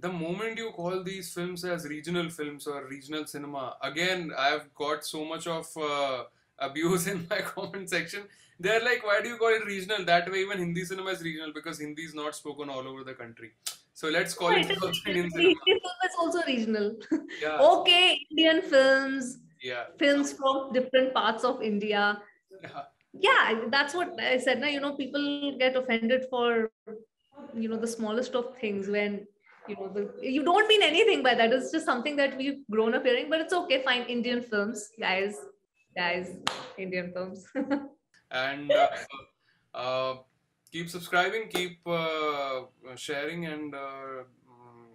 the moment you call these films as regional films or regional cinema, again, I've got so much of abuse in my comment section. They're like, why do you call it regional? That way even Hindi cinema is regional because Hindi is not spoken all over the country. So let's call it Indian cinema. Indian film is also regional. Yeah. Okay, Indian films. Yeah. Films from different parts of India. Yeah. Yeah, that's what I said. Now, you know, people get offended for, you know, the smallest of things when, you know, you don't mean anything by that. It's just something that we've grown up hearing, but it's okay. Fine. Indian films, guys, Indian films. And keep subscribing, keep sharing and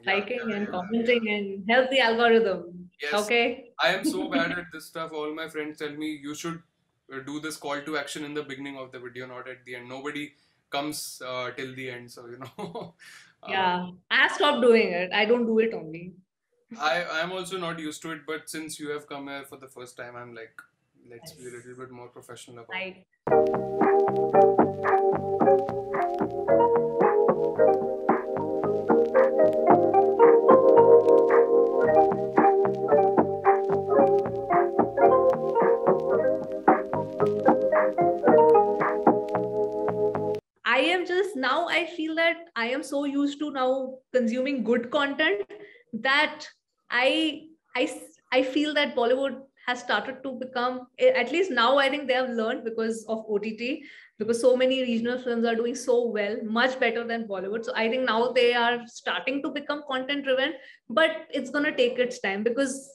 liking and commenting and help the algorithm. Yes. Okay. I am so bad at this stuff. All my friends tell me you should do this call to action in the beginning of the video, not at the end. Nobody comes till the end, so you know. Yeah, I stopped doing it. I don't do it only. I'm also not used to it, but since you have come here for the first time, I'm like, let's be a little bit more professional about it. Now I feel that I am so used to now consuming good content that I feel that Bollywood has started to become, at least now I think they have learned because of OTT, because so many regional films are doing so well, much better than Bollywood. So I think now they are starting to become content driven, but it's going to take its time because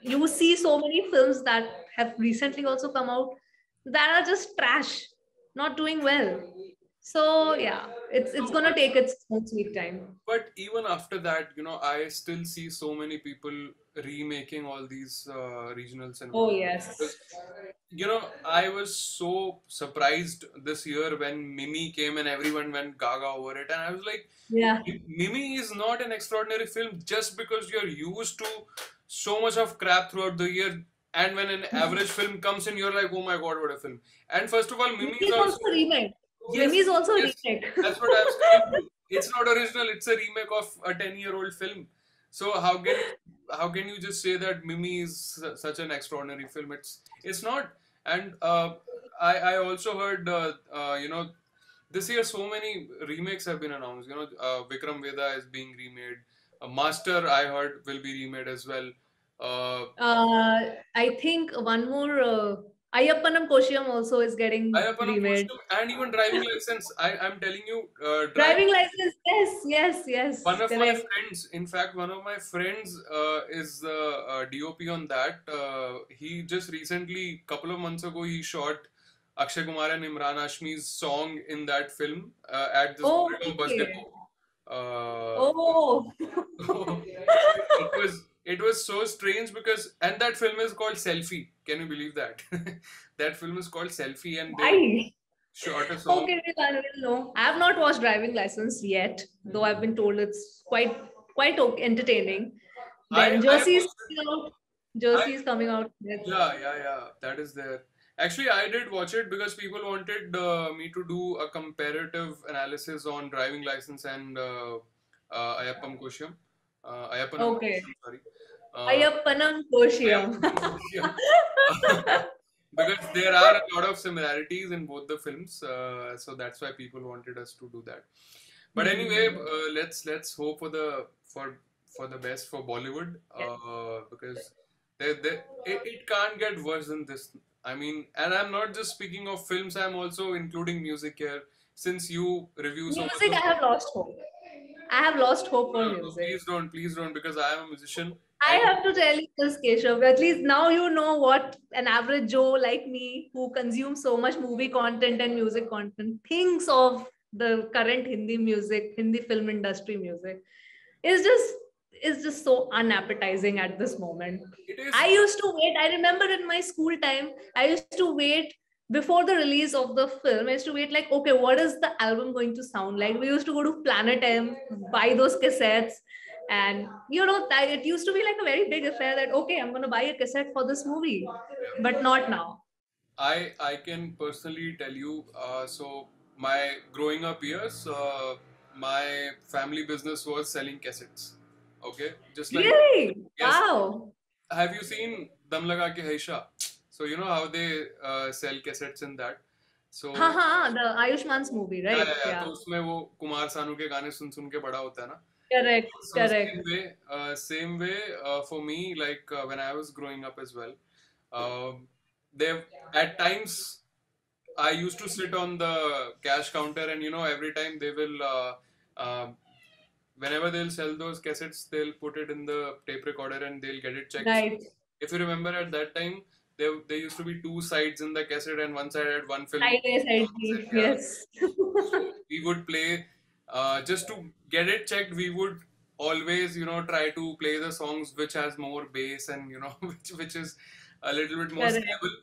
you see so many films that have recently also come out that are just trash, not doing well. So yeah, it's gonna take its own sweet time. But even after that, you know, I still see so many people remaking all these regional cinema. Oh yes. Because, you know, I was so surprised this year when Mimi came and everyone went gaga over it, and I was like, yeah, Mimi is not an extraordinary film just because you're used to so much of crap throughout the year. And when an average film comes in, you're like, oh my god, what a film! And first of all, Mimi is also remade. Yes, Mimi is also a remake. That's what I was saying. It's not original. It's a remake of a 10-year-old film. So how can you just say that Mimi is such an extraordinary film? It's not. And I also heard you know, this year so many remakes have been announced. You know, Vikram Vedha is being remade. Master, I heard, will be remade as well. I think one more. Ayyappanum Koshiyum also is getting remade. And even Driving License, I'm telling you. Driving License, yes. One of my friends, in fact, is the DOP on that. He just recently, couple of months ago, he shot Akshay Kumar and Imran Hashmi's song in that film at this bus depot. So it was so strange because, and that film is called Selfie. Can you believe that? That film is called Selfie and they shot a song. Okay, no, I have not watched Driving License yet, though I've been told it's quite entertaining. Then Jersey is coming out. Yeah. That is there. Actually, I did watch it because people wanted me to do a comparative analysis on Driving License and Ayyappanum Koshiyum. Ayyappanum Koshiyum. Because there are a lot of similarities in both the films, so that's why people wanted us to do that. But anyway, let's hope for the best for Bollywood, because it can't get worse than this. I mean, and I'm not just speaking of films. I'm also including music here, since you review music. So much I have lost hope. I have lost hope for music. Please don't, because I am a musician. I have to tell you this, Keshuv. At least now you know what an average Joe like me, who consumes so much movie content and music content, thinks of the current Hindi music, Hindi film industry music. It's just so unappetizing at this moment. It is. I used to wait. I remember in my school time, I used to wait. Before the release of the film, I used to wait like, okay, what is the album going to sound like? We used to go to Planet M, buy those cassettes. And, you know, it used to be like a very big affair that, okay, I'm going to buy a cassette for this movie. But not now. I can personally tell you, so my growing up years, my family business was selling cassettes. Okay, just like really? Yes. Wow. Have you seen Dum Laga Ke Haisha? So you know how they sell cassettes in that. So the Ayushman's movie, right? Yeah. So उसमें वो कुमार सानू के गाने सुन के बड़ा होता है ना. Correct. So correct. Same way, for me, like when I was growing up as well, at times I used to sit on the cash counter, and you know every time they will. Whenever they'll sell those cassettes, they'll put it in the tape recorder and they'll get it checked. Right. If you remember at that time, there used to be two sides in the cassette and one side had one film. Side, yes. So we would play, just to get it checked, we would always, you know, try to play the songs which has more bass and, you know, which is a little bit more stable.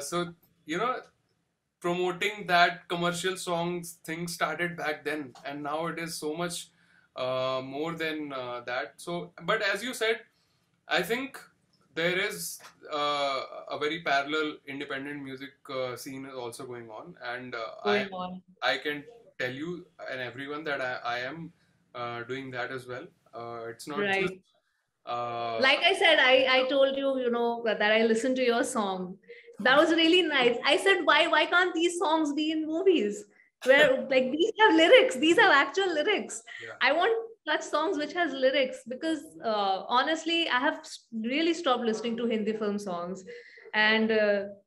So, you know, promoting that commercial songs thing started back then, and now it is so much more than that. So, but as you said, I think there is a very parallel independent music scene is also going on, and I can tell you and everyone that I am doing that as well. It's not right. Just, like I said, I told you, you know, that I listened to your song. That was really nice. I said, why can't these songs be in movies? Where like these have lyrics, these have actual lyrics. Yeah. I want such songs which has lyrics, because honestly, I have really stopped listening to Hindi film songs, and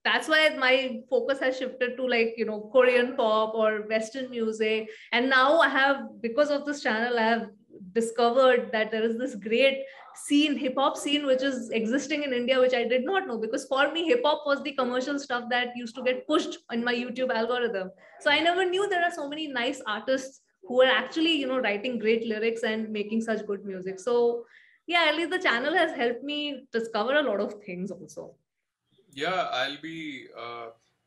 that's why my focus has shifted to, like, you know, Korean pop or Western music. And now I have, because of this channel, I have discovered that there is this great scene, hip hop scene, which is existing in India, which I did not know, because for me, hip hop was the commercial stuff that used to get pushed in my YouTube algorithm. So I never knew there are so many nice artists who are actually, you know, writing great lyrics and making such good music. So yeah, at least the channel has helped me discover a lot of things also. Yeah, I'll be,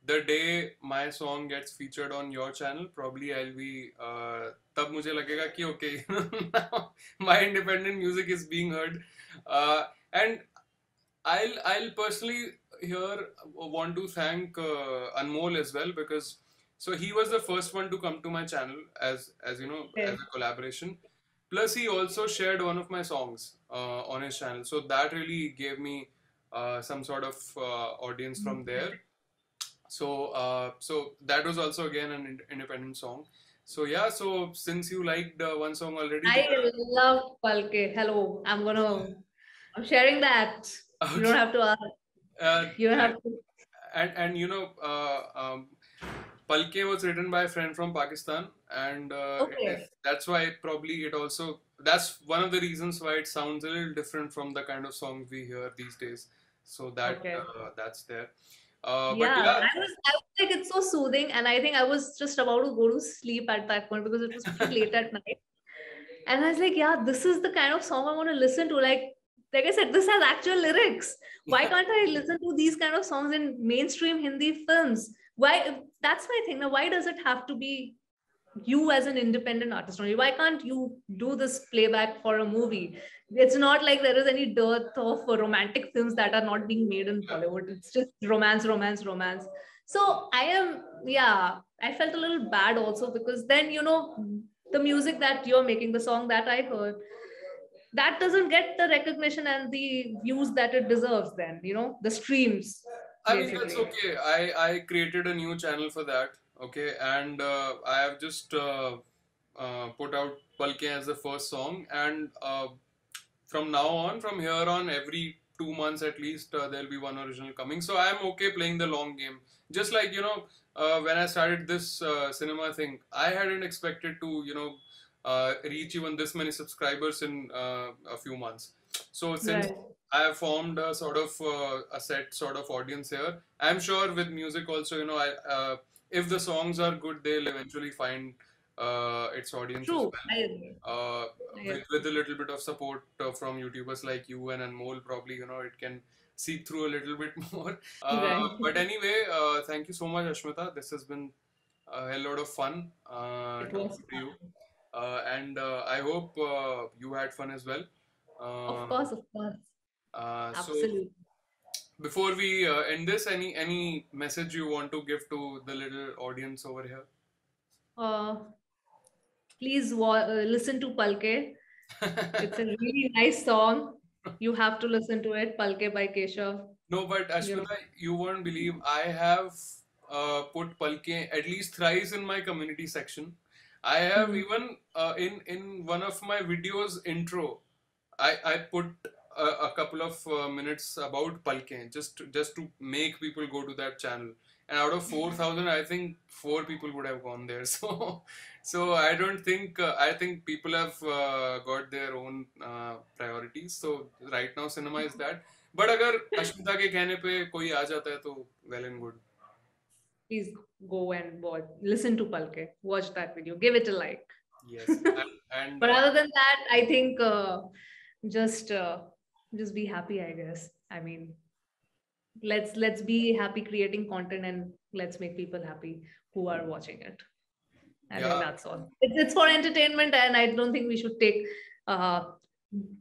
the day my song gets featured on your channel, probably I'll be, tab mujhe lagega ki okay, now my independent music is being heard. And I'll personally here want to thank Anmol as well, because so he was the first one to come to my channel as you know, as a collaboration. Plus he also shared one of my songs on his channel. So that really gave me some sort of audience from there. So so that was also again an independent song. So yeah, so since you liked one song already, I love Palkein. Hello, I'm sharing that. Okay. You don't have to ask. And you know, Palkein was written by a friend from Pakistan, and that's why probably it also, that's one of the reasons why it sounds a little different from the kind of songs we hear these days. So that that's there. I was like, it's so soothing, and I think I was just about to go to sleep at that point, because it was pretty late at night, and I was like, yeah, this is the kind of song I want to listen to. Like I said, this has actual lyrics. Why can't I listen to these kind of songs in mainstream Hindi films? Why? That's my thing. Now, why does it have to be you as an independent artist only? Why can't you do this playback for a movie? It's not like there is any dearth of romantic films that are not being made in Bollywood. It's just romance, romance, romance. So I felt a little bad also, because then, you know, the music that you're making, the song that I heard, that doesn't get the recognition and the views that it deserves then, you know, the streams. Basically. I mean, that's okay. I created a new channel for that. Okay, and I have just put out Palkein as the first song, and from here on, every 2 months at least, there'll be one original coming. So I'm okay playing the long game. Just like, you know, when I started this cinema thing, I hadn't expected to, you know, reach even this many subscribers in a few months. So since I have formed a sort of a set sort of audience here, I'm sure with music also, you know, if the songs are good, they'll eventually find its audience. True. With a little bit of support from YouTubers like you and Anmol, probably, you know, it can seep through a little bit more. But anyway, thank you so much, Ashmita. This has been a lot of fun talking to you. And I hope you had fun as well. Of course, of course. Absolutely. So, before we end this, any message you want to give to the little audience over here? Please listen to Palkein. It's a really nice song. You have to listen to it. Palkein by Keshuv. No, but Ashmita, you won't believe, I have put Palkein at least thrice in my community section. I have even in one of my videos intro, I put a couple of minutes about Palkein just to make people go to that channel. And out of 4,000, I think 4 people would have gone there. So I don't think, I think people have got their own priorities. So right now cinema is that. But agar Ashmita ke kehne pe koi aa jata hai, to well and good. Please go and listen to Palkein. Watch that video. Give it a like. Yes. And but other than that, I think just be happy, I guess. I mean, let's be happy creating content, and let's make people happy who are watching it. I think that's all. It's for entertainment, and I don't think we should take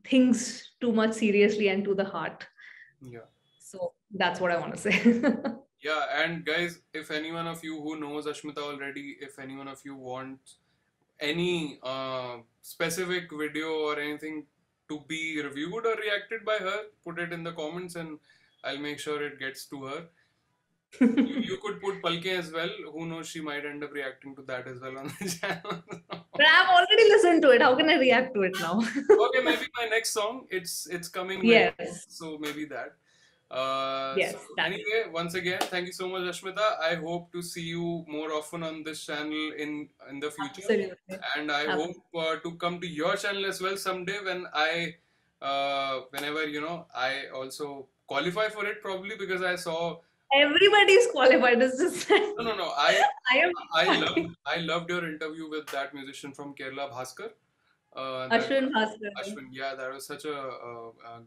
things too much seriously and to the heart. Yeah. So that's what I want to say. Yeah, and guys, if any one of you who knows Ashmita already, if any one of you wants any specific video or anything to be reviewed or reacted by her, put it in the comments and I'll make sure it gets to her. You could put Palkein as well. Who knows, she might end up reacting to that as well on the channel. But I've already listened to it. How can I react to it now? Okay, maybe my next song. It's coming. Yes. Right, so maybe that. Yes, so anyway, once again, thank you so much, Ashmita. I hope to see you more often on this channel in the future. Absolutely. And I hope to come to your channel as well someday when I whenever, you know, I also qualify for it, probably, because I saw everybody's qualified. It's just no, I loved your interview with that musician from Kerala, Bhaskar. Ashwin, yeah, that was such a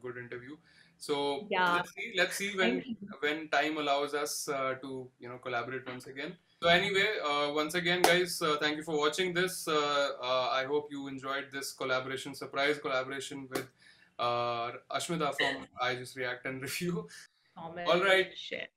good interview. So yeah, let's see when time allows us to, you know, collaborate once again. So anyway, once again, guys, thank you for watching this. I hope you enjoyed this collaboration, surprise collaboration with Ashmita from I Just React and Review. All right. Share.